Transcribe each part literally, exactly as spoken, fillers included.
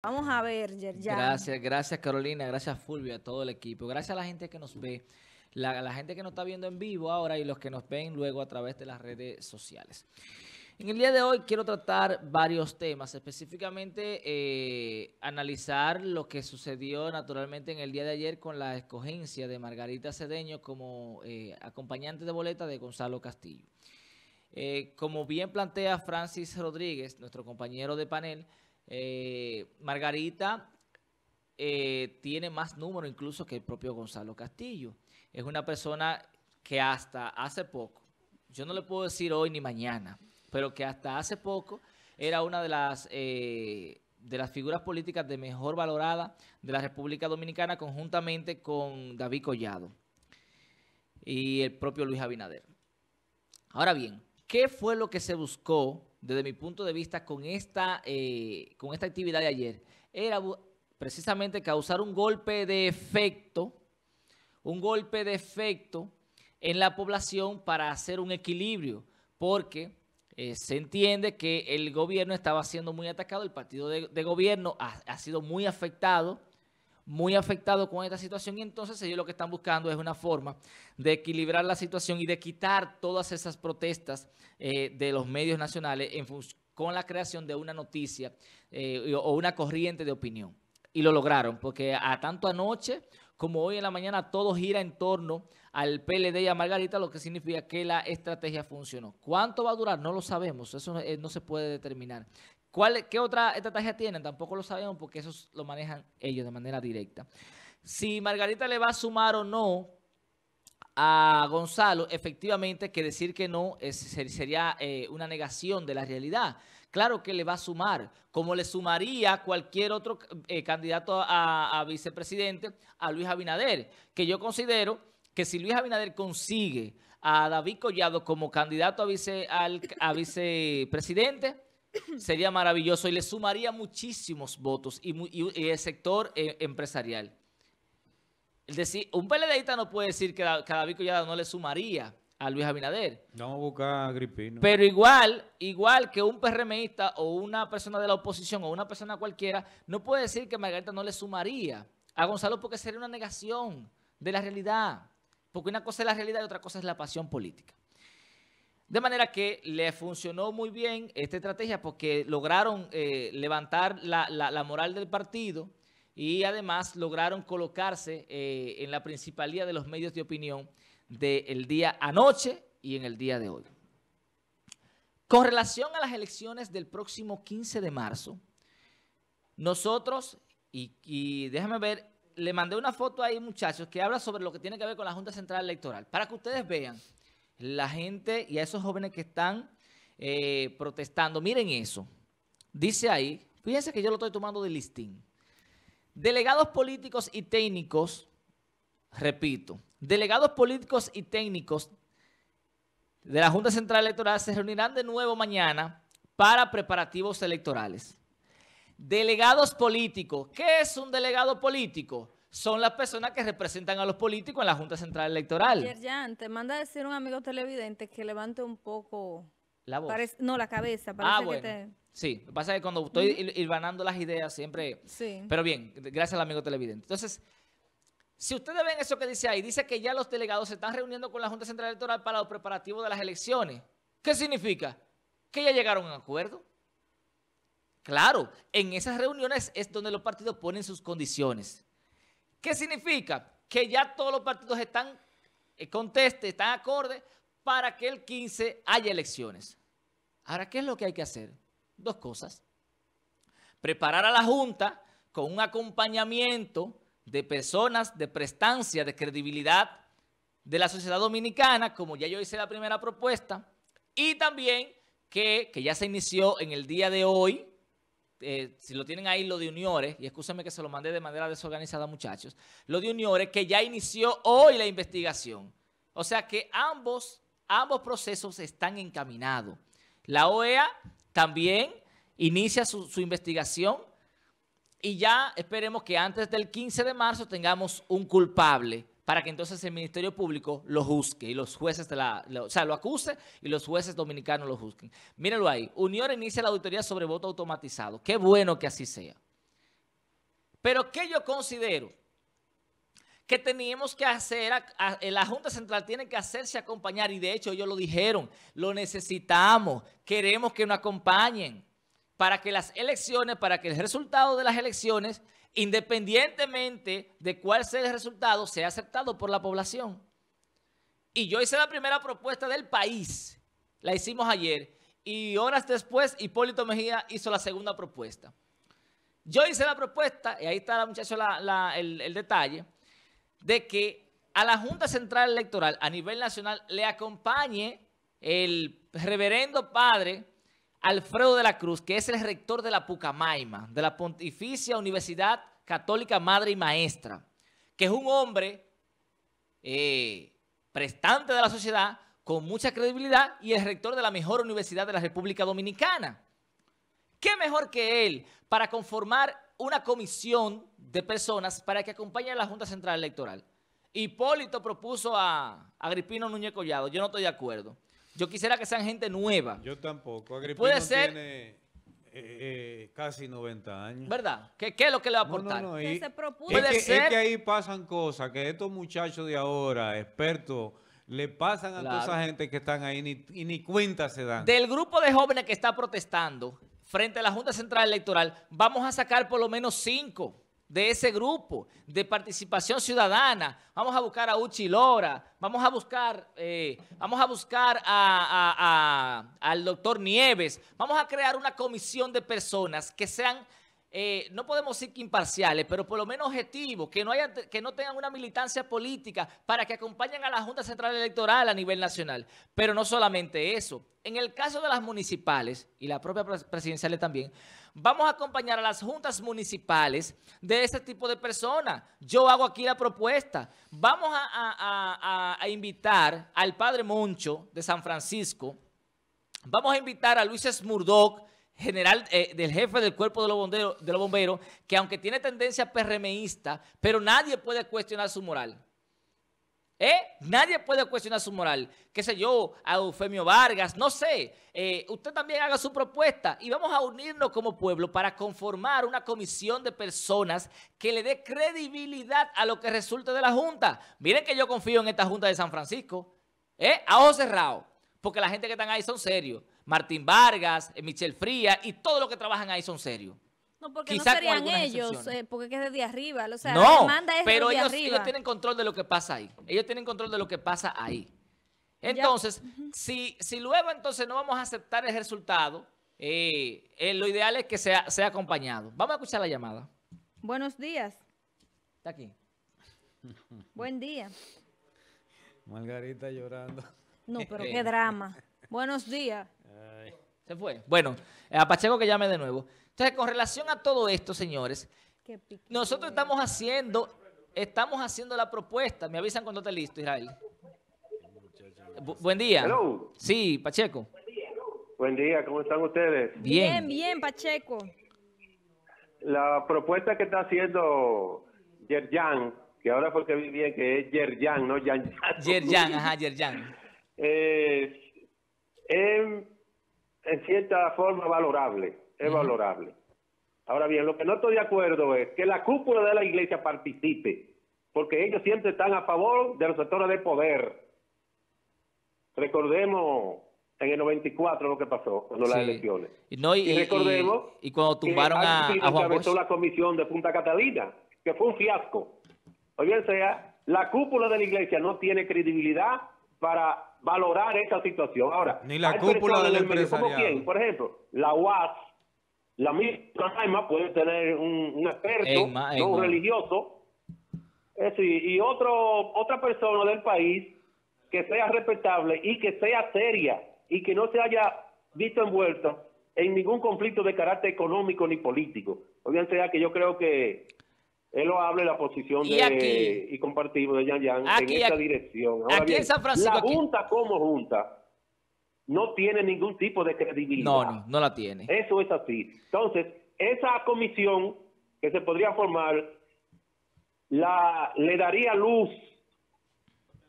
Vamos a ver, Jer Yan. Gracias, gracias Carolina, gracias Fulvio, a todo el equipo. Gracias a la gente que nos ve, la, la gente que nos está viendo en vivo ahora y los que nos ven luego a través de las redes sociales. En el día de hoy quiero tratar varios temas, específicamente eh, analizar lo que sucedió naturalmente en el día de ayer con la escogencia de Margarita Cedeño como eh, acompañante de boleta de Gonzalo Castillo. Eh, como bien plantea Francis Rodríguez, nuestro compañero de panel, eh, Margarita eh, tiene más número incluso que el propio Gonzalo Castillo. Es una persona que hasta hace poco, yo no le puedo decir hoy ni mañana, pero que hasta hace poco era una de las, eh, de las figuras políticas de mejor valorada de la República Dominicana conjuntamente con David Collado y el propio Luis Abinader. Ahora bien, ¿qué fue lo que se buscó desde mi punto de vista con esta, eh, con esta actividad de ayer? Era precisamente causar un golpe de efecto, un golpe de efecto en la población para hacer un equilibrio, porque Eh, se entiende que el gobierno estaba siendo muy atacado, el partido de, de gobierno ha, ha sido muy afectado, muy afectado con esta situación, y entonces ellos lo que están buscando es una forma de equilibrar la situación y de quitar todas esas protestas eh, de los medios nacionales en con la creación de una noticia eh, o una corriente de opinión. Y lo lograron, porque a tanto anoche como hoy en la mañana todo gira en torno al P L D y a Margarita, lo que significa que la estrategia funcionó. ¿Cuánto va a durar? No lo sabemos, eso no, no se puede determinar. ¿Cuál, ¿Qué otra estrategia tienen? Tampoco lo sabemos porque eso lo manejan ellos de manera directa. Si Margarita le va a sumar o no a Gonzalo, efectivamente que decir que no es, sería eh, una negación de la realidad. Claro que le va a sumar, como le sumaría cualquier otro eh, candidato a, a vicepresidente, a Luis Abinader, que yo considero que si Luis Abinader consigue a David Collado como candidato a, vice, al, a vicepresidente, sería maravilloso y le sumaría muchísimos votos y, y, y el sector eh, empresarial. Es decir, un PLDista no puede decir que, que David Collado no le sumaría a Luis Abinader. No, busca a Agripino. Pero igual, igual que un PRMista o una persona de la oposición o una persona cualquiera, no puede decir que Margarita no le sumaría a Gonzalo porque sería una negación de la realidad. Porque una cosa es la realidad y otra cosa es la pasión política. De manera que le funcionó muy bien esta estrategia porque lograron eh, levantar la, la, la moral del partido y además lograron colocarse eh, en la principalía de los medios de opinión del día anoche y en el día de hoy. Con relación a las elecciones del próximo quince de marzo, nosotros, y, y déjame ver, le mandé una foto ahí, muchachos, que habla sobre lo que tiene que ver con la Junta Central Electoral, para que ustedes vean la gente y a esos jóvenes que están eh, protestando. Miren eso. Dice ahí, fíjense que yo lo estoy tomando de listín. Delegados políticos y técnicos, repito, delegados políticos y técnicos de la Junta Central Electoral se reunirán de nuevo mañana para preparativos electorales. Delegados políticos. ¿Qué es un delegado político? Son las personas que representan a los políticos en la Junta Central Electoral. Jer Yan, te manda a decir un amigo televidente que levante un poco la voz. Parece, no, la cabeza. Parece ah, bueno. Que te... Sí, lo que pasa es que cuando estoy ¿Mm? hilvanando las ideas siempre... Sí. Pero bien, gracias al amigo televidente. Entonces... Si ustedes ven eso que dice ahí, dice que ya los delegados se están reuniendo con la Junta Central Electoral para los preparativos de las elecciones. ¿Qué significa? Que ya llegaron a un acuerdo. Claro, en esas reuniones es donde los partidos ponen sus condiciones. ¿Qué significa? Que ya todos los partidos están, eh, conteste, están acorde para que el quince haya elecciones. Ahora, ¿qué es lo que hay que hacer? Dos cosas. Preparar a la Junta con un acompañamiento de personas, de prestancia, de credibilidad de la sociedad dominicana, como ya yo hice la primera propuesta, y también que, que ya se inició en el día de hoy, eh, si lo tienen ahí lo de Uniores, y excúsenme que se lo mandé de manera desorganizada, muchachos, lo de Uniores, que ya inició hoy la investigación. O sea que ambos, ambos procesos están encaminados. La O E A también inicia su, su investigación, y ya esperemos que antes del quince de marzo tengamos un culpable para que entonces el Ministerio Público lo juzgue y los jueces, de la, lo, o sea, lo acuse y los jueces dominicanos lo juzguen. Mírenlo ahí. Unión inicia la auditoría sobre voto automatizado. Qué bueno que así sea. Pero ¿qué yo considero? Que teníamos que hacer, a, a, la Junta Central tiene que hacerse acompañar, y de hecho ellos lo dijeron, lo necesitamos, queremos que nos acompañen para que las elecciones, para que el resultado de las elecciones, independientemente de cuál sea el resultado, sea aceptado por la población. Y yo hice la primera propuesta del país, la hicimos ayer, y horas después Hipólito Mejía hizo la segunda propuesta. Yo hice la propuesta, y ahí está muchachos la, la, el, el detalle, de que a la Junta Central Electoral a nivel nacional le acompañe el reverendo padre Alfredo de la Cruz, que es el rector de la Pucamaima, de la Pontificia Universidad Católica Madre y Maestra, que es un hombre eh, prestante de la sociedad, con mucha credibilidad, y el rector de la mejor universidad de la República Dominicana. ¿Qué mejor que él para conformar una comisión de personas para que acompañe a la Junta Central Electoral? Hipólito propuso a Agripino Núñez Collado. Yo no estoy de acuerdo. Yo quisiera que sean gente nueva. Yo tampoco. Agripino puede ser, tiene eh, eh, casi noventa años. ¿Verdad? ¿Qué, qué es lo que le va a aportar? No, no, no. Y, se propuso. Es, que, ser... es que ahí pasan cosas que estos muchachos de ahora, expertos, le pasan a claro. toda esa gente que están ahí ni, y ni cuenta se dan. Del grupo de jóvenes que está protestando frente a la Junta Central Electoral, vamos a sacar por lo menos cinco de ese grupo de participación ciudadana. Vamos a buscar a Uchi Lora, vamos a buscar, eh, vamos a buscar a, a, a, al doctor Nieves. Vamos a crear una comisión de personas que sean, eh, no podemos decir que imparciales, pero por lo menos objetivos, que no, haya, que no tengan una militancia política, para que acompañen a la Junta Central Electoral a nivel nacional. Pero no solamente eso. En el caso de las municipales y las propias presidenciales también, vamos a acompañar a las juntas municipales de ese tipo de personas. Yo hago aquí la propuesta. Vamos a, a, a, a invitar al padre Moncho de San Francisco. Vamos a invitar a Luis Murdoch, general eh, del jefe del cuerpo de los, bomberos, de los bomberos, que aunque tiene tendencia PRMista, pero nadie puede cuestionar su moral. ¿Eh? Nadie puede cuestionar su moral. Qué sé yo, a Eufemio Vargas, no sé. Eh, usted también haga su propuesta y vamos a unirnos como pueblo para conformar una comisión de personas que le dé credibilidad a lo que resulte de la Junta. Miren que yo confío en esta Junta de San Francisco. ¿Eh? A ojo cerrado, porque la gente que están ahí son serios. Martín Vargas, Michelle Frías y todos los que trabajan ahí son serios. No, porque quizá no serían ellos, eh, porque es desde arriba. O sea, no, la demanda es pero desde ellos, arriba. Ellos tienen control de lo que pasa ahí. Ellos tienen control de lo que pasa ahí. Entonces, si, si luego entonces no vamos a aceptar el resultado, eh, eh, lo ideal es que sea, sea acompañado. Vamos a escuchar la llamada. Buenos días. Está aquí. Buen día. Margarita llorando. No, pero qué drama. Buenos días. Ay. Se fue. Bueno, a Pacheco que llame de nuevo. Entonces, con relación a todo esto, señores, nosotros estamos haciendo, estamos haciendo la propuesta. Me avisan cuando esté listo, Israel. Bu buen día. Hello. Sí, Pacheco. Buen día. Buen día, ¿cómo están ustedes? Bien, bien, bien, Pacheco. La propuesta que está haciendo Jer Yan, que ahora porque vi bien que es Jer Yan, no Yan Yan. Jer Yan, ajá, Jer Yan. Eh, eh, en cierta forma valorable. Es valorable. Ahora bien, lo que no estoy de acuerdo es que la cúpula de la iglesia participe, porque ellos siempre están a favor de los sectores de poder. Recordemos en el noventa y cuatro lo que pasó cuando sí. las elecciones. No, y, y recordemos y, y cuando tumbaron que a, a Juan Bosch la comisión de Punta Catalina, que fue un fiasco. O bien sea, la cúpula de la iglesia no tiene credibilidad para valorar esta situación. Ahora, ni la cúpula del empresariado. ¿Como quién? Por ejemplo, la U A S. La misma alma puede tener un, un experto, Eima, Eima. ¿no? un religioso, eso y, y otro, otra persona del país que sea respetable y que sea seria y que no se haya visto envuelta en ningún conflicto de carácter económico ni político. Obviamente, sea que yo creo que él lo hable la posición y, de, aquí, y compartimos de Yan Yan aquí, en esta aquí, dirección. Ahora aquí bien, en San Francisco, la Junta aquí. como Junta. No tiene ningún tipo de credibilidad. No, no, no la tiene. Eso es así. Entonces, esa comisión que se podría formar la, le daría luz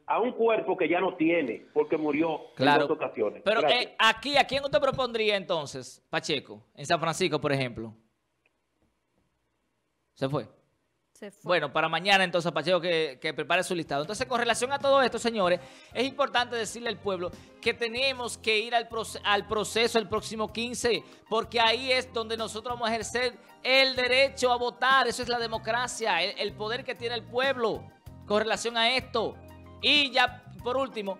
a un cuerpo que ya no tiene, porque murió claro. en dos ocasiones. Pero eh, aquí, ¿a quién usted propondría entonces, Pacheco? En San Francisco, por ejemplo. Se fue. Se fue. Bueno, para mañana entonces, Pacheco, que, que prepare su listado. Entonces, con relación a todo esto, señores, es importante decirle al pueblo que tenemos que ir al, proce al proceso el próximo quince, porque ahí es donde nosotros vamos a ejercer el derecho a votar. Eso es la democracia, el, el poder que tiene el pueblo con relación a esto. Y ya, por último,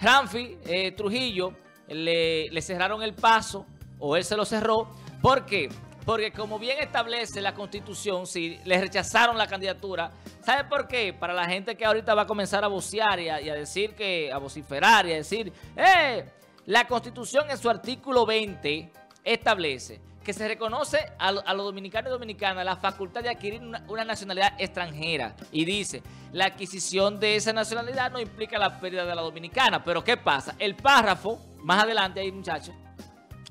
Ramfis eh, Trujillo le, le cerraron el paso, o él se lo cerró, porque... Porque como bien establece la Constitución, si le rechazaron la candidatura, ¿sabe por qué? Para la gente que ahorita va a comenzar a vocear y a, y a decir que, a vociferar y a decir, ¡eh! La Constitución en su artículo veinte establece que se reconoce a, a los dominicanos y dominicanas la facultad de adquirir una, una nacionalidad extranjera. Y dice, la adquisición de esa nacionalidad no implica la pérdida de la dominicana. Pero ¿qué pasa? El párrafo, más adelante ahí muchachos,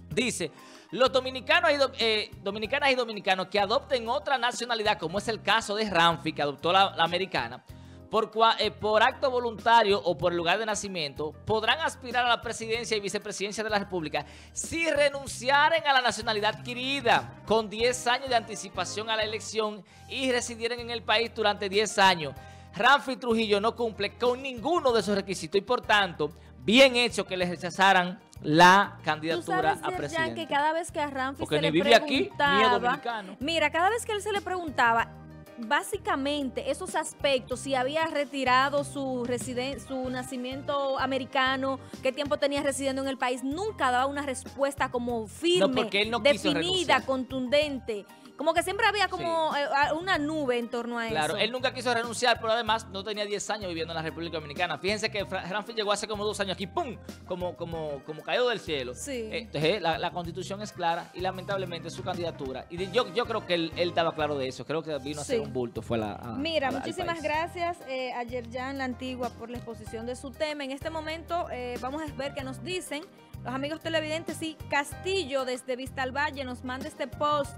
dice... Los dominicanos y do, eh, dominicanas y dominicanos que adopten otra nacionalidad, como es el caso de Ramfis, que adoptó la, la americana, por, cua, eh, por acto voluntario o por lugar de nacimiento, podrán aspirar a la presidencia y vicepresidencia de la República si renunciaren a la nacionalidad adquirida con diez años de anticipación a la elección y residieren en el país durante diez años. Ramfis Trujillo no cumple con ninguno de esos requisitos y, por tanto, bien hecho que les rechazaran la candidatura a presidente. Tú sabes, Jer, que cada vez que a Ramfis se le preguntaba, mira, cada vez que él se le preguntaba, básicamente esos aspectos, si había retirado su residen su nacimiento americano, qué tiempo tenía residiendo en el país, nunca daba una respuesta como firme, no, porque él no definida, contundente. Como que siempre había como sí. una nube en torno a claro, eso. Claro, él nunca quiso renunciar, pero además no tenía diez años viviendo en la República Dominicana. Fíjense que Ramfis llegó hace como dos años aquí, ¡pum!, como, como, como caído del cielo. Sí. Entonces, la, la Constitución es clara y lamentablemente su candidatura. Y yo, yo creo que él, él estaba claro de eso. Creo que vino a sí. hacer un bulto. Fue la, a, Mira, a la, muchísimas gracias eh, a Jer Yan Lantigua por la exposición de su tema. En este momento eh, vamos a ver qué nos dicen los amigos televidentes. Sí, Castillo desde Vistalvalle nos manda este post.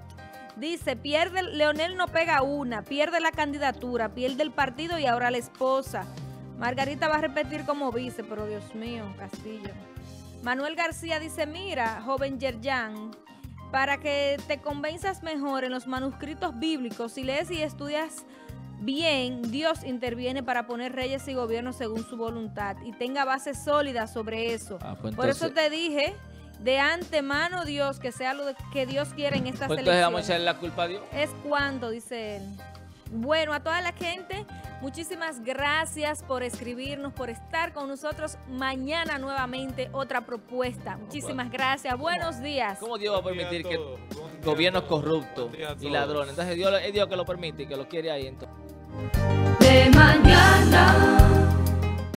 Dice, pierde, Leonel no pega una, pierde la candidatura, pierde el partido y ahora la esposa. Margarita va a repetir como vice, pero Dios mío, Castillo. Manuel García dice, mira, joven Jer Yan, para que te convenzas mejor en los manuscritos bíblicos, si lees y estudias bien, Dios interviene para poner reyes y gobiernos según su voluntad y tenga bases sólidas sobre eso. Ah, pues entonces... Por eso te dije... De antemano, Dios, que sea lo de, que Dios quiera en estas elecciones. Entonces vamos a echarle la culpa a Dios. Es cuando, dice él. Bueno, a toda la gente, muchísimas gracias por escribirnos, por estar con nosotros. Mañana nuevamente otra propuesta. Muchísimas gracias. Buenos días. ¿Cómo Dios va a permitir que gobiernos corruptos y ladrones? Entonces Dios, es Dios que lo permite y que lo quiere ahí. Entonces. De mañana.